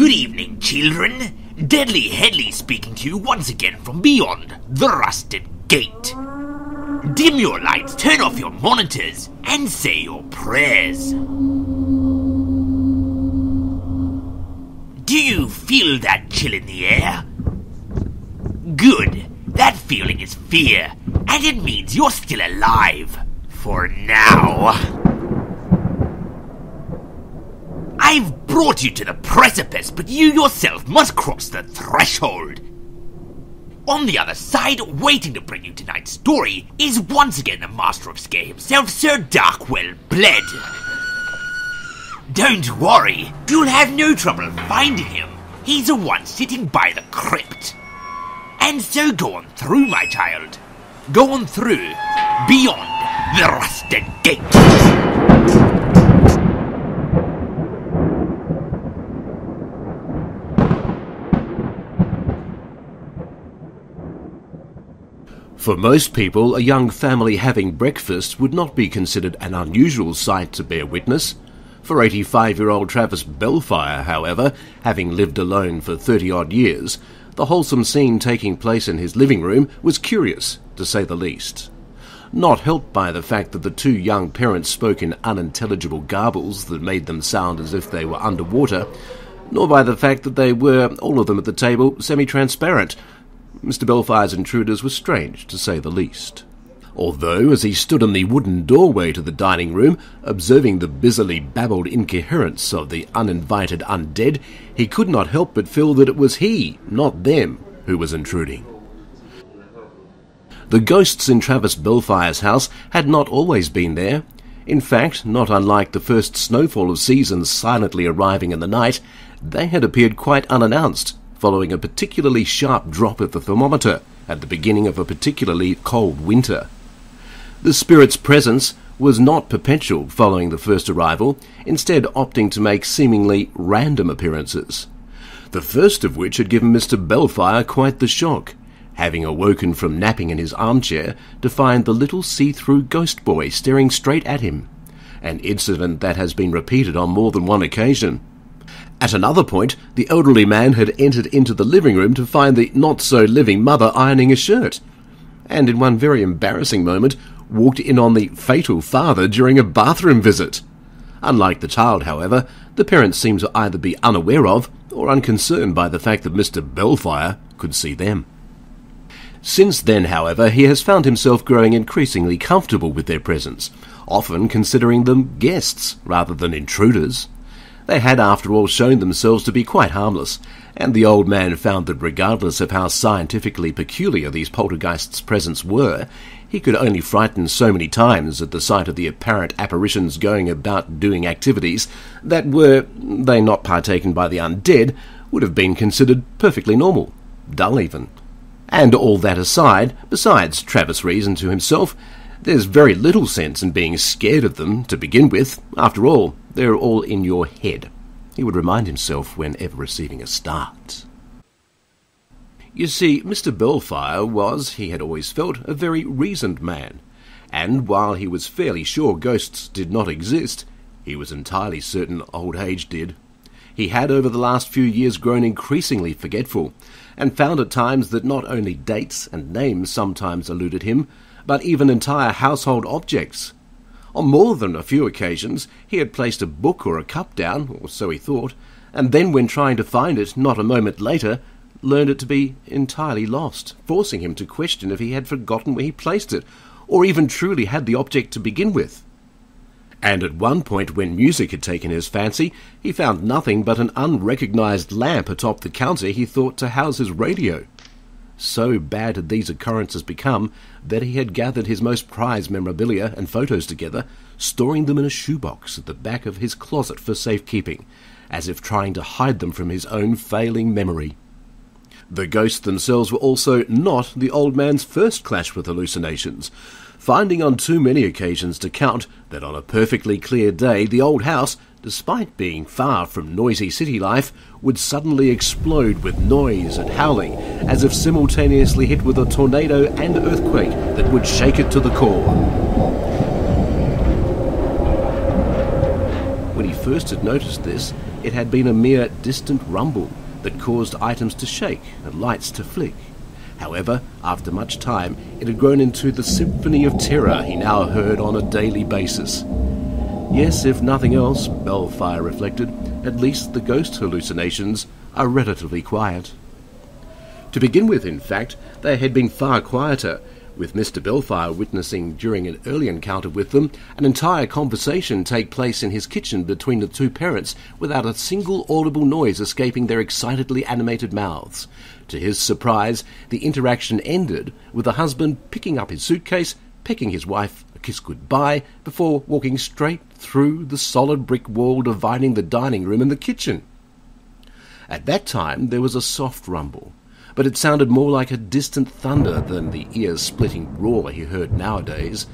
Good evening, children. Deadly Headley speaking to you once again from beyond the rusted gate. Dim your lights, turn off your monitors, and say your prayers. Do you feel that chill in the air? Good. That feeling is fear, and it means you're still alive. For now. I've brought you to the precipice, but you yourself must cross the threshold. On the other side, waiting to bring you tonight's story, is once again the master of scare himself, Sir Darkwell Bled. Don't worry, you'll have no trouble finding him. He's the one sitting by the crypt. And so go on through, my child. Go on through, beyond the rusted gate. For most people, a young family having breakfast would not be considered an unusual sight to bear witness. For 85-year-old Travis Belfire, however, having lived alone for 30-odd years, the wholesome scene taking place in his living room was curious, to say the least. Not helped by the fact that the two young parents spoke in unintelligible garbles that made them sound as if they were underwater, nor by the fact that they were, all of them at the table, semi-transparent. Mr. Belfire's intruders were strange, to say the least. Although, as he stood in the wooden doorway to the dining room, observing the busily babbled incoherence of the uninvited undead, he could not help but feel that it was he, not them, who was intruding. The ghosts in Travis Belfire's house had not always been there. In fact, not unlike the first snowfall of season silently arriving in the night, they had appeared quite unannounced, following a particularly sharp drop of the thermometer at the beginning of a particularly cold winter. The spirit's presence was not perpetual following the first arrival, instead opting to make seemingly random appearances. The first of which had given Mr. Belfire quite the shock, having awoken from napping in his armchair to find the little see-through ghost boy staring straight at him, an incident that has been repeated on more than one occasion. At another point, the elderly man had entered into the living room to find the not-so-living mother ironing a shirt, and in one very embarrassing moment, walked in on the fatal father during a bathroom visit. Unlike the child, however, the parents seemed to either be unaware of or unconcerned by the fact that Mr. Belfire could see them. Since then, however, he has found himself growing increasingly comfortable with their presence, often considering them guests rather than intruders. They had, after all, shown themselves to be quite harmless, and the old man found that regardless of how scientifically peculiar these poltergeists' presence were, he could only frighten so many times at the sight of the apparent apparitions going about doing activities that were, they not partaken by the undead, would have been considered perfectly normal, dull even. And all that aside, besides, Travis reasoned to himself, there's very little sense in being scared of them to begin with. After all, they're all in your head, he would remind himself whenever receiving a start. You see, Mr. Belfire was, he had always felt, a very reasoned man, and while he was fairly sure ghosts did not exist, he was entirely certain old age did. He had over the last few years grown increasingly forgetful, and found at times that not only dates and names sometimes eluded him, but even entire household objects. On more than a few occasions, he had placed a book or a cup down, or so he thought, and then when trying to find it not a moment later, learned it to be entirely lost, forcing him to question if he had forgotten where he placed it, or even truly had the object to begin with. And at one point when music had taken his fancy, he found nothing but an unrecognised lamp atop the counter he thought to house his radio. So bad had these occurrences become that he had gathered his most prized memorabilia and photos together, storing them in a shoebox at the back of his closet for safekeeping, as if trying to hide them from his own failing memory. The ghosts themselves were also not the old man's first clash with hallucinations, finding on too many occasions to count that on a perfectly clear day the old house, despite being far from noisy city life, would suddenly explode with noise and howling, as if simultaneously hit with a tornado and earthquake that would shake it to the core. When he first had noticed this, it had been a mere distant rumble that caused items to shake and lights to flick. However, after much time, it had grown into the symphony of terror he now heard on a daily basis. Yes, if nothing else, Belfire reflected, at least the ghost hallucinations are relatively quiet. To begin with, in fact, they had been far quieter, with Mr. Belfire witnessing during an early encounter with them an entire conversation take place in his kitchen between the two parents without a single audible noise escaping their excitedly animated mouths. To his surprise, the interaction ended with the husband picking up his suitcase, pecking his wife a kiss goodbye, before walking straight through the solid brick wall dividing the dining room and the kitchen. At that time there was a soft rumble, but it sounded more like a distant thunder than the ear-splitting roar he heard nowadays.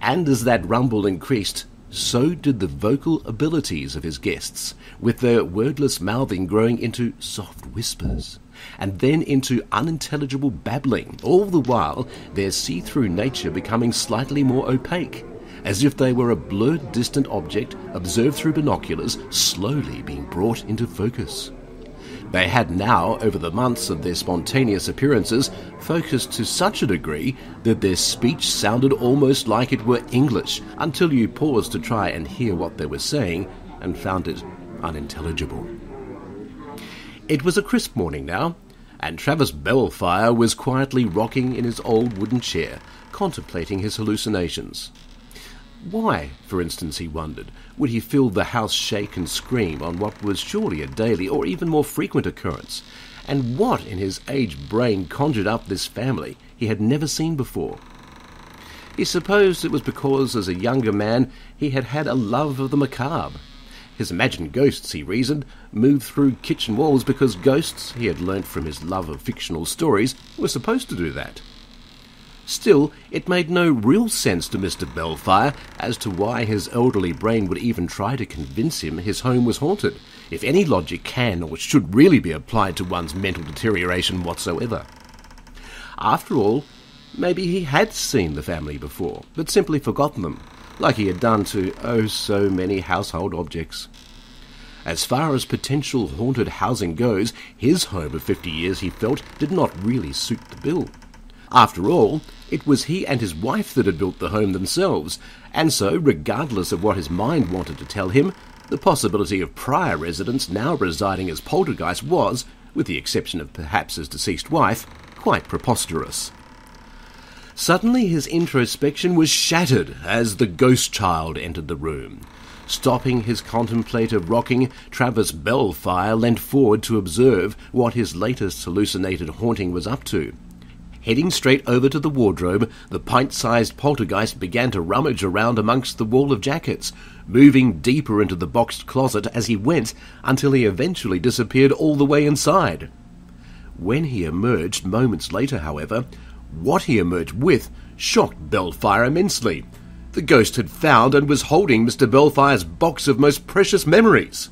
And as that rumble increased, so did the vocal abilities of his guests, with their wordless mouthing growing into soft whispers, and then into unintelligible babbling, all the while their see-through nature becoming slightly more opaque, as if they were a blurred distant object observed through binoculars, slowly being brought into focus. They had now, over the months of their spontaneous appearances, focused to such a degree that their speech sounded almost like it were English, until you paused to try and hear what they were saying, and found it unintelligible. It was a crisp morning now, and Travis Belfire was quietly rocking in his old wooden chair, contemplating his hallucinations. Why, for instance, he wondered, would he feel the house shake and scream on what was surely a daily or even more frequent occurrence? And what in his aged brain conjured up this family he had never seen before? He supposed it was because, as a younger man, he had had a love of the macabre. His imagined ghosts, he reasoned, moved through kitchen walls because ghosts, he had learnt from his love of fictional stories, were supposed to do that. Still, it made no real sense to Mr. Belfire as to why his elderly brain would even try to convince him his home was haunted, if any logic can or should really be applied to one's mental deterioration whatsoever. After all, maybe he had seen the family before, but simply forgotten them, like he had done to oh so many household objects. As far as potential haunted housing goes, his home of 50 years, he felt, did not really suit the bill. After all, it was he and his wife that had built the home themselves, and so, regardless of what his mind wanted to tell him, the possibility of prior residents now residing as poltergeists was, with the exception of perhaps his deceased wife, quite preposterous. Suddenly his introspection was shattered as the ghost child entered the room. Stopping his contemplative rocking, Travis Belfire leant forward to observe what his latest hallucinated haunting was up to. Heading straight over to the wardrobe, the pint-sized poltergeist began to rummage around amongst the wall of jackets, moving deeper into the boxed closet as he went, until he eventually disappeared all the way inside. When he emerged moments later, however, what he emerged with shocked Belfire immensely. The ghost had found and was holding Mr. Belfire's box of most precious memories.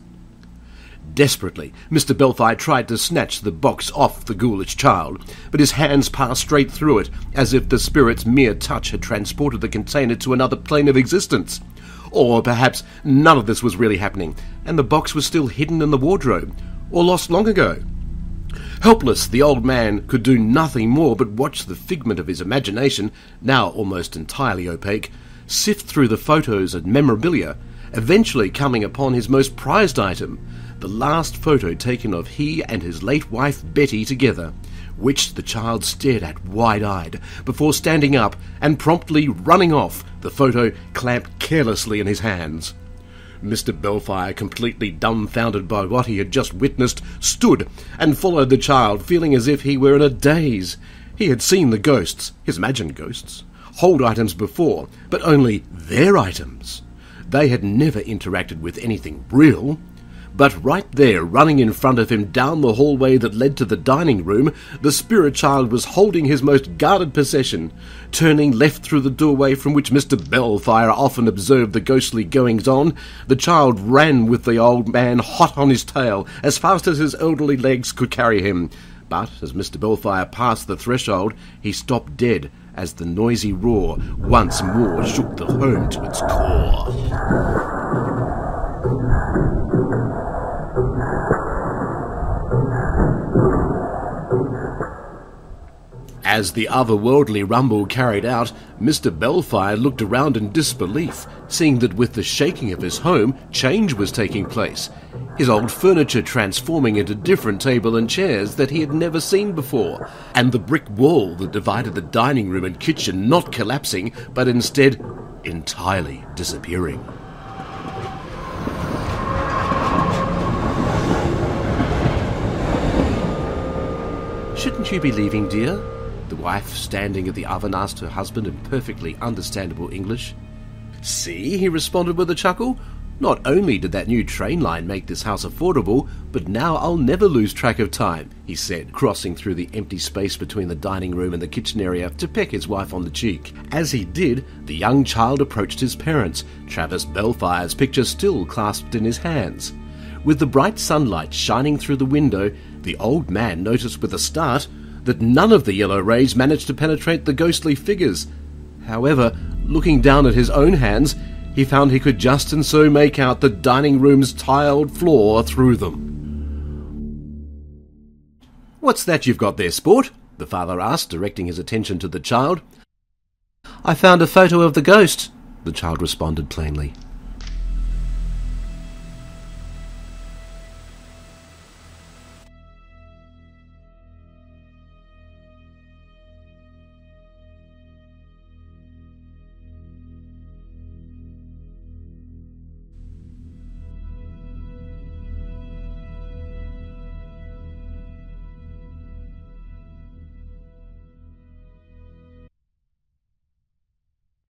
Desperately, Mr. Belfire tried to snatch the box off the ghoulish child, but his hands passed straight through it, as if the spirit's mere touch had transported the container to another plane of existence. Or perhaps none of this was really happening, and the box was still hidden in the wardrobe, or lost long ago. Helpless, the old man could do nothing more but watch the figment of his imagination, now almost entirely opaque, sift through the photos and memorabilia, eventually coming upon his most prized item, the last photo taken of he and his late wife Betty together, which the child stared at wide-eyed, before standing up and promptly running off, the photo clamped carelessly in his hands. Mr. Belfire, completely dumbfounded by what he had just witnessed, stood and followed the child, feeling as if he were in a daze. He had seen the ghosts, his imagined ghosts, hold items before, but only their items. They had never interacted with anything real. But right there, running in front of him down the hallway that led to the dining room, the spirit child was holding his most guarded possession. Turning left through the doorway from which Mr. Belfire often observed the ghostly goings-on, the child ran with the old man hot on his tail, as fast as his elderly legs could carry him. But as Mr. Belfire passed the threshold, he stopped dead, as the noisy roar once more shook the home to its core. As the otherworldly rumble carried out, Mr. Belfire looked around in disbelief, seeing that with the shaking of his home, change was taking place, his old furniture transforming into different table and chairs that he had never seen before, and the brick wall that divided the dining room and kitchen not collapsing, but instead entirely disappearing. "Shouldn't you be leaving, dear?" the wife standing at the oven asked her husband in perfectly understandable English. "See," he responded with a chuckle, "not only did that new train line make this house affordable, but now I'll never lose track of time," he said, crossing through the empty space between the dining room and the kitchen area to peck his wife on the cheek. As he did, the young child approached his parents, Travis Belfire's picture still clasped in his hands. With the bright sunlight shining through the window, the old man noticed with a start that none of the yellow rays managed to penetrate the ghostly figures. However, looking down at his own hands, he found he could just and so make out the dining room's tiled floor through them. "What's that you've got there, sport?" the father asked, directing his attention to the child. "I found a photo of the ghost," the child responded plainly.